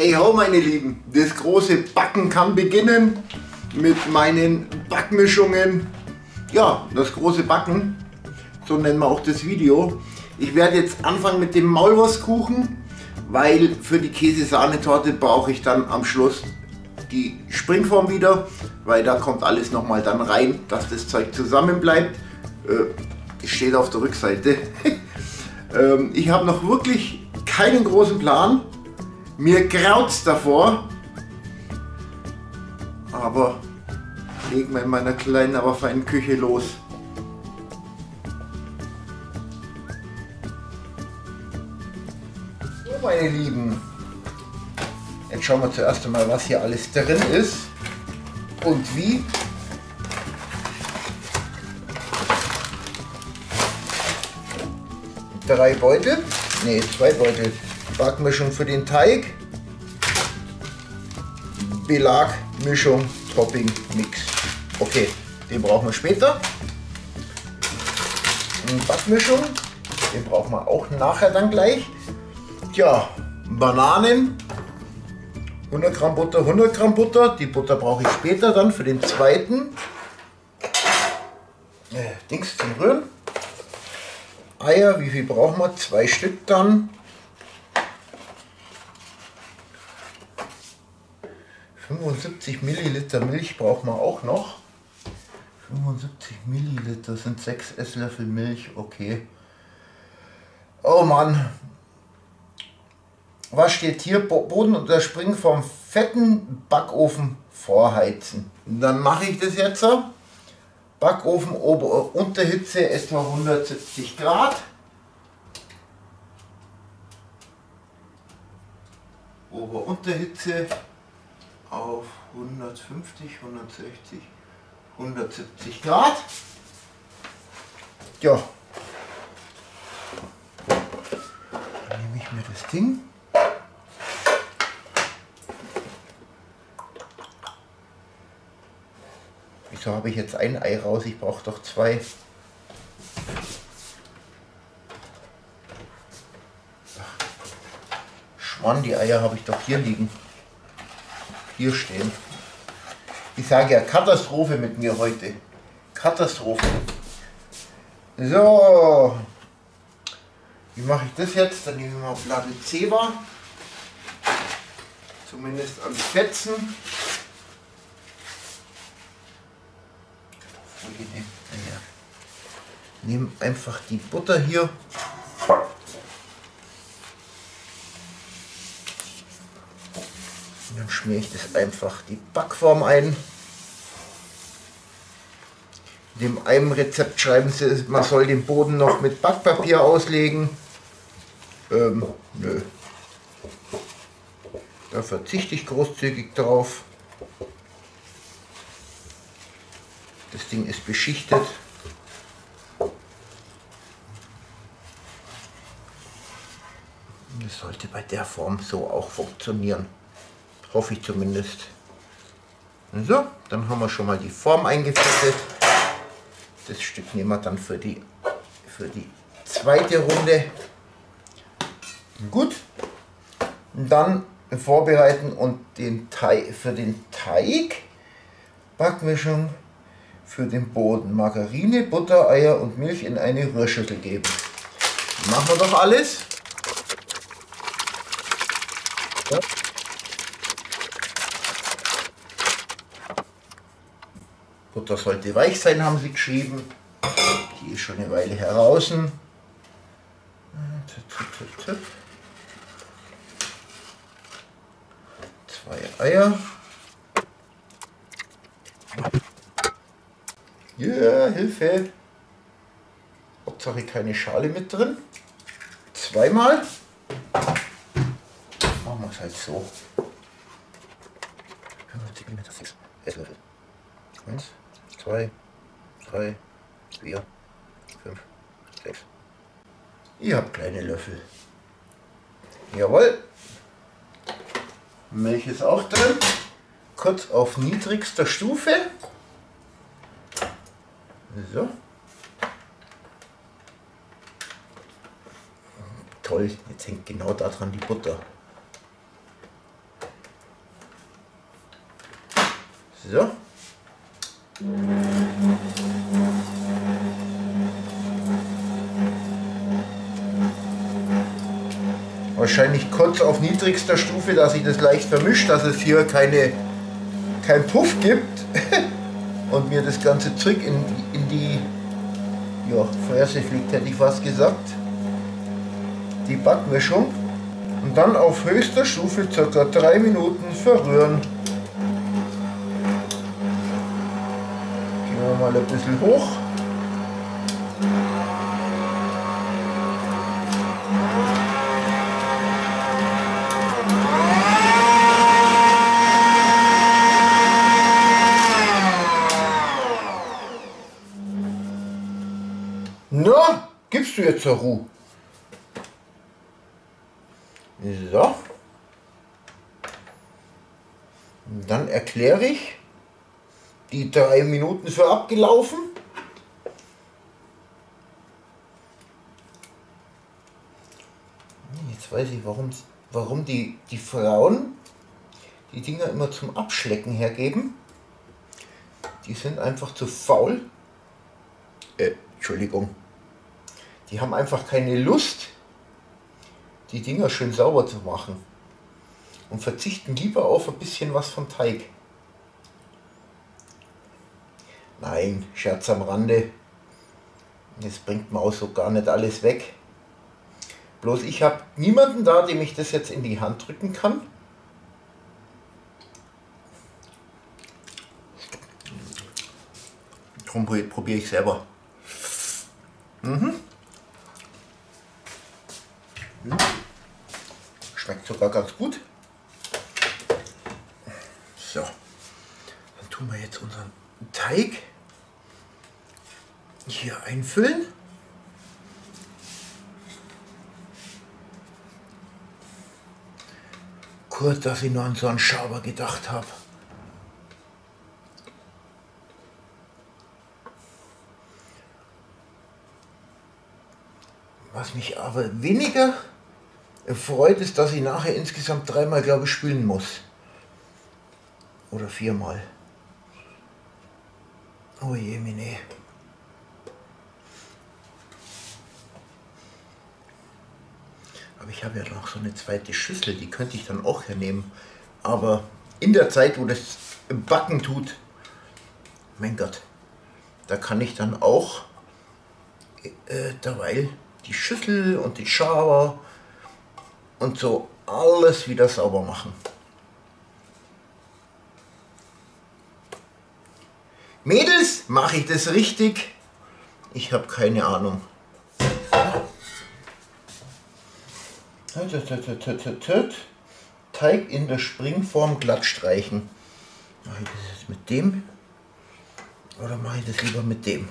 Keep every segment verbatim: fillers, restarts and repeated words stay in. Hey ho meine Lieben, das große Backen kann beginnen mit meinen Backmischungen. Ja, das große Backen, so nennen wir auch das Video. Ich werde jetzt anfangen mit dem Maulwurstkuchen, weil für die Käse-Sahnetorte brauche ich dann am Schluss die Springform wieder, weil da kommt alles nochmal dann rein, dass das Zeug zusammen bleibt. Äh, steht auf der Rückseite. ähm, ich habe noch wirklich keinen großen Plan. Mir graut's davor, aber legen wir in meiner kleinen, aber feinen Küche los. So meine Lieben, jetzt schauen wir zuerst einmal, was hier alles drin ist und wie. Drei Beutel, nee, zwei Beutel. Backmischung für den Teig, Belag, Mischung, Topping, Mix. Okay, den brauchen wir später. Backmischung, den brauchen wir auch nachher dann gleich. Tja, Bananen, hundert Gramm Butter, hundert Gramm Butter. Die Butter brauche ich später dann für den zweiten. Äh, Dings zum Rühren. Eier, wie viel brauchen wir? Zwei Stück dann. fünfundsiebzig Milliliter Milch brauchen wir auch noch. fünfundsiebzig Milliliter sind sechs Esslöffel Milch, okay. Oh Mann. Was steht hier? Boden unter Springen vom fetten Backofen vorheizen. Dann mache ich das jetzt so. Backofen, Ober- Unterhitze etwa hundertsiebzig Grad. Ober-Unterhitze auf hundertfünfzig, hundertsechzig, hundertsiebzig Grad. Ja, dann nehme ich mir das Ding. Wieso habe ich jetzt ein Ei raus? Ich brauche doch zwei. Schmarrn, die Eier habe ich doch hier liegen. Hier stehen. Ich sage ja, Katastrophe mit mir heute. Katastrophe. So. Wie mache ich das jetzt? Dann nehme ich mal Blatt Zewa. Zumindest an Fetzen. Nehmen einfach die Butter hier. Dann schmiere ich das einfach die Backform ein. In dem einen Rezept schreiben sie, man soll den Boden noch mit Backpapier auslegen. Ähm, nö. Da verzichte ich großzügig drauf. Das Ding ist beschichtet. Das sollte bei der Form so auch funktionieren. Hoffe ich zumindest. So, dann haben wir schon mal die Form eingefettet. Das Stück nehmen wir dann für die, für die zweite Runde. Gut. Dann vorbereiten und den Teig, für den Teig Backmischung für den Boden. Margarine, Butter, Eier und Milch in eine Rührschüssel geben. Machen wir doch alles. Ja. Butter sollte weich sein, haben sie geschrieben. Die ist schon eine Weile heraus. Zwei Eier. Ja, yeah, Hilfe! Hauptsache keine Schale mit drin. Zweimal. Machen wir es halt so. fünfundsiebzig Milliliter, sechs Esslöffel. eins, zwei, drei, vier, fünf, sechs. Ihr habt kleine Löffel. Jawohl. Milch ist auch drin. Kurz auf niedrigster Stufe. So. Toll, jetzt hängt genau daran die Butter. So. Wahrscheinlich kurz auf niedrigster Stufe, dass sich das leicht vermischt, dass es hier keine, kein Puff gibt und mir das ganze Zeug in, in die ja, Fresse fliegt, hätte ich fast gesagt, die Backmischung. Und dann auf höchster Stufe ca. drei Minuten verrühren. Gehen wir mal ein bisschen hoch. Na, gibst du jetzt zur Ruhe? So. Und dann erkläre ich die drei Minuten für abgelaufen. Jetzt weiß ich, warum, warum die, die Frauen die Dinger immer zum Abschlecken hergeben. Die sind einfach zu faul. Äh, Entschuldigung. Die haben einfach keine Lust, die Dinger schön sauber zu machen und verzichten lieber auf ein bisschen was vom Teig. Nein, Scherz am Rande. Das bringt man auch so gar nicht alles weg. Bloß ich habe niemanden da, dem ich das jetzt in die Hand drücken kann. Darum probiere ich selber. Mhm. Schmeckt sogar ganz gut. So, dann tun wir jetzt unseren Teig hier einfüllen. Kurz, dass ich noch an so einen Schaber gedacht habe. Was mich aber weniger freut, ist, dass ich nachher insgesamt dreimal, glaube ich, spülen muss. Oder viermal. Oh je, meine. Aber ich habe ja noch so eine zweite Schüssel, die könnte ich dann auch hernehmen. Aber in der Zeit, wo das Backen tut, mein Gott, da kann ich dann auch äh, derweil die Schüssel und den Schaber und so alles wieder sauber machen. Mädels, mache ich das richtig? Ich habe keine Ahnung. Teig in der Springform glatt streichen. Mache ich das jetzt mit dem? Oder mache ich das lieber mit dem?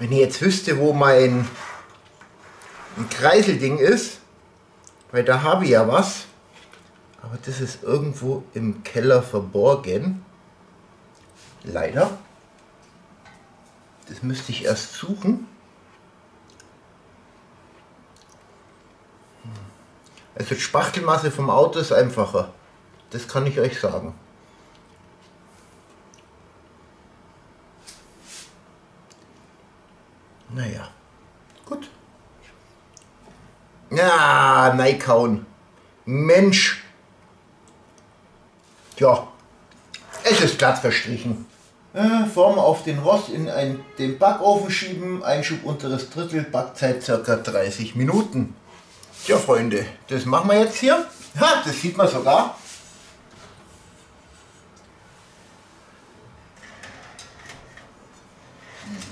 Wenn ich jetzt wüsste, wo mein Kreiselding ist, weil da habe ich ja was, aber das ist irgendwo im Keller verborgen. Leider. Das müsste ich erst suchen. Also die Spachtelmasse vom Auto ist einfacher. Das kann ich euch sagen. Naja, gut. Ja, nein, kauen. Mensch. Ja, es ist glatt verstrichen. Äh, Form auf den Rost in ein, den Backofen schieben. Einschub unteres Drittel, Backzeit ca. dreißig Minuten. Tja, Freunde, das machen wir jetzt hier. Ha, das sieht man sogar.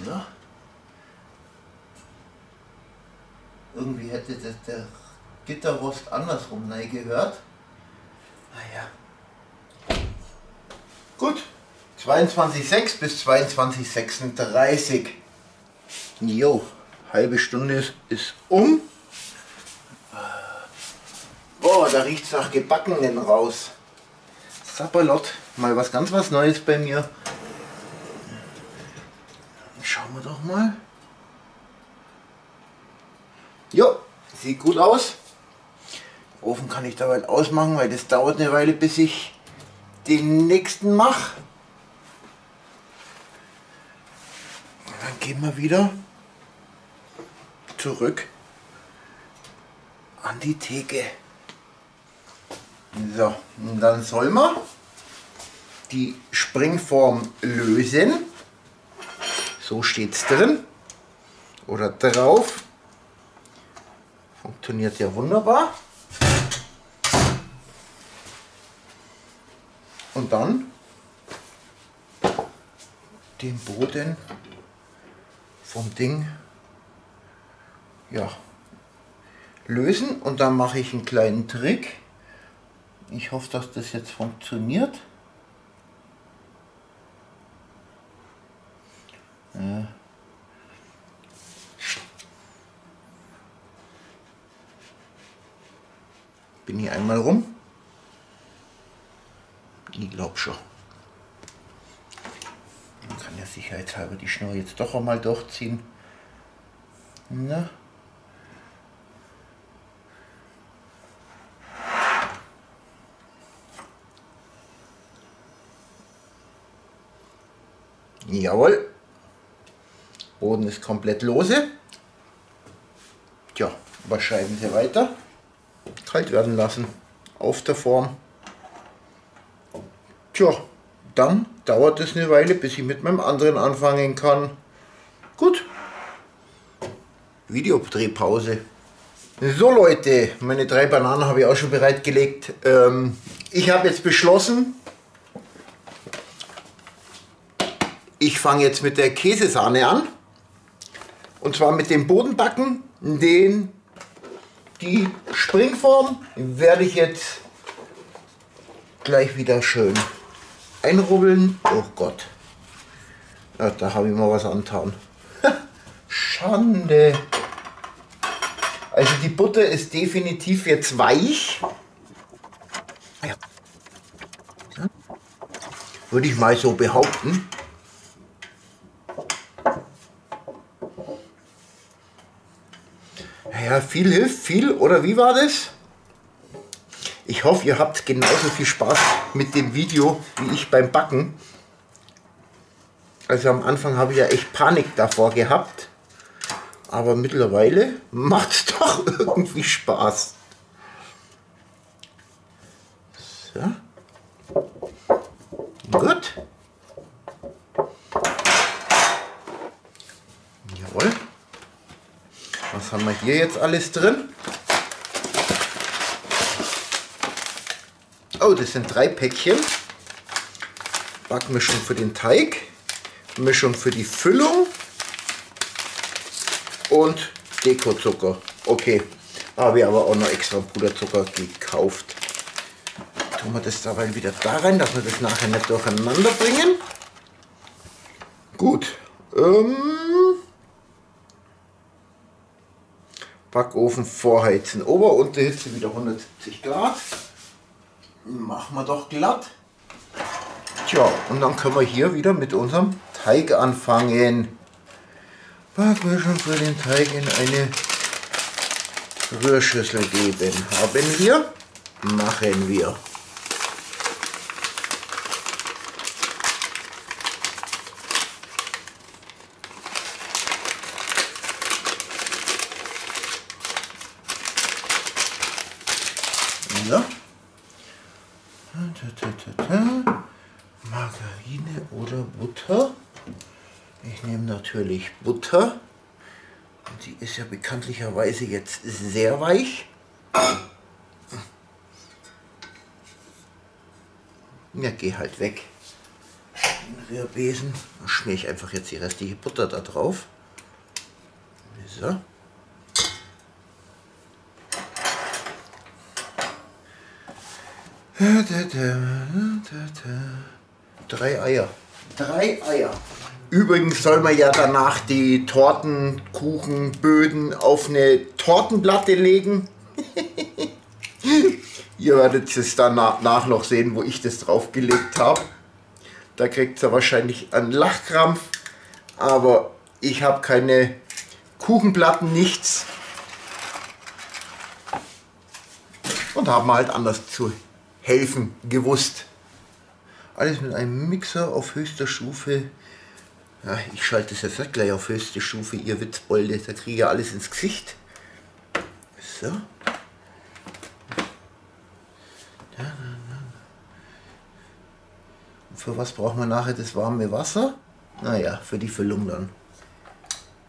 So. Irgendwie hätte das der Gitterrost andersrum rein gehört. Naja. Gut. zweiundzwanzig Komma sechs bis zweiundzwanzig Komma sechsunddreißig. Jo, halbe Stunde ist, ist um. Boah, da riecht es nach Gebackenen raus. Sapperlott. Mal was ganz was Neues bei mir. schauen wir doch mal. Jo, sieht gut aus. Den Ofen kann ich dabei ausmachen, weil das dauert eine Weile, bis ich den nächsten mache. Dann gehen wir wieder zurück an die Theke. So, und dann soll man die Springform lösen. So steht es drin oder drauf. Funktioniert ja wunderbar. Und dann den Boden vom Ding, ja, lösen. Und dann mache ich einen kleinen Trick. Ich hoffe, dass das jetzt funktioniert. Ja. Bin hier einmal rum. Ich glaube schon. Man kann ja sicherheitshalber die Schnur jetzt doch einmal durchziehen. Na? Jawohl. Boden ist komplett lose. Tja, überschreiben Sie weiter. Kalt werden lassen. Auf der Form. Tja, dann dauert es eine Weile, bis ich mit meinem anderen anfangen kann. Gut. Videodrehpause. So Leute, meine drei Bananen habe ich auch schon bereitgelegt. Ähm, ich habe jetzt beschlossen, ich fange jetzt mit der Käsesahne an. Und zwar mit dem Bodenbacken. Den, die Springform werde ich jetzt gleich wieder schön einrubbeln. Oh Gott, ja, da habe ich mal was angetan. Schande. Also die Butter ist definitiv jetzt weich. Ja. Würde ich mal so behaupten. Ja, viel hilft viel, oder wie war das? Ich hoffe, ihr habt genauso viel Spaß mit dem Video wie ich beim Backen. Also am Anfang habe ich ja echt Panik davor gehabt. Aber mittlerweile macht es doch irgendwie Spaß. So. Gut. Jawohl. Was haben wir hier jetzt alles drin? Oh, das sind drei Päckchen. Backmischung für den Teig, Mischung für die Füllung und Dekozucker. Okay, habe ich aber auch noch extra Puderzucker gekauft. Tun wir das dabei wieder da rein, dass wir das nachher nicht durcheinander bringen. Gut. Ähm Backofen vorheizen. Ober- und Unterhitze wieder hundertsiebzig Grad. Machen wir doch glatt. Tja, und dann können wir hier wieder mit unserem Teig anfangen. Backmischung für den Teig in eine Rührschüssel geben. Haben wir? Machen wir. Ja. Margarine oder Butter. Ich nehme natürlich Butter. Und die ist ja bekanntlicherweise jetzt sehr weich. Ja, geh halt weg. Den Rührbesen. Dann schmier ich einfach jetzt die restliche Butter da drauf. So. Drei Eier. Drei Eier. Übrigens soll man ja danach die Torten, Kuchen, Böden auf eine Tortenplatte legen. Ihr werdet es danach noch sehen, wo ich das draufgelegt habe. Da kriegt ihr wahrscheinlich einen Lachkrampf. Aber Ich habe keine Kuchenplatten, nichts. Und haben halt anders zu helfen gewusst. Alles mit einem Mixer auf höchster Stufe. Ja, ich schalte das jetzt nicht gleich auf höchste Stufe, ihr Witzbolde, da kriege ich ja alles ins Gesicht. So. Und für was braucht man nachher das warme Wasser? Naja, für die Füllung dann.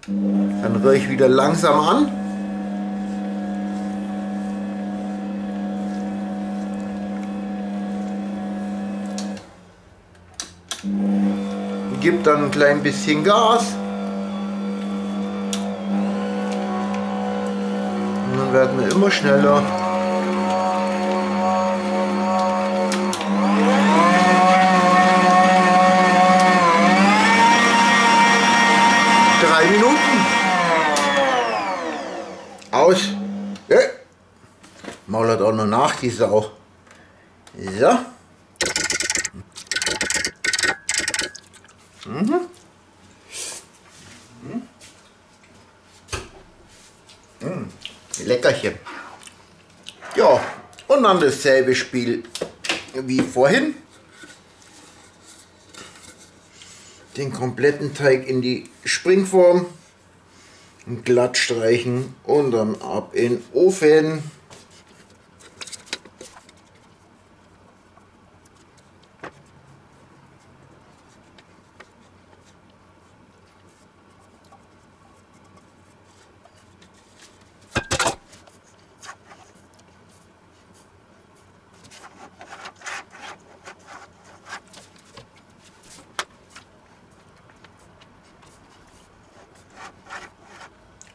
Dann rühre ich wieder langsam an. Gib dann ein klein bisschen Gas und dann werden wir immer schneller. Drei Minuten. Aus. Ja. Maulert auch noch nach, die Sau. So. Mhm. Mhm. Mhm. Leckerchen. Ja, und dann dasselbe Spiel wie vorhin. Den kompletten Teig in die Springform und glatt streichen und dann ab in den Ofen.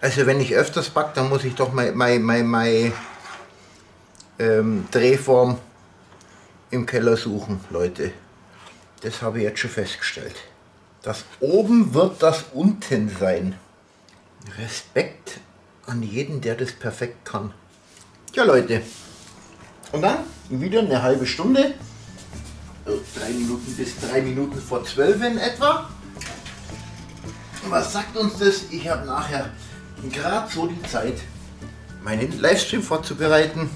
Also wenn ich öfters backe, dann muss ich doch meine mein, mein, mein, ähm, Drehform im Keller suchen, Leute. Das habe ich jetzt schon festgestellt. Das oben wird das unten sein. Respekt an jeden, der das perfekt kann. Ja, Leute. Und dann wieder eine halbe Stunde. Drei Minuten bis drei Minuten vor zwölf in etwa. Was sagt uns das? Ich habe nachher gerade so die Zeit, meinen Livestream vorzubereiten.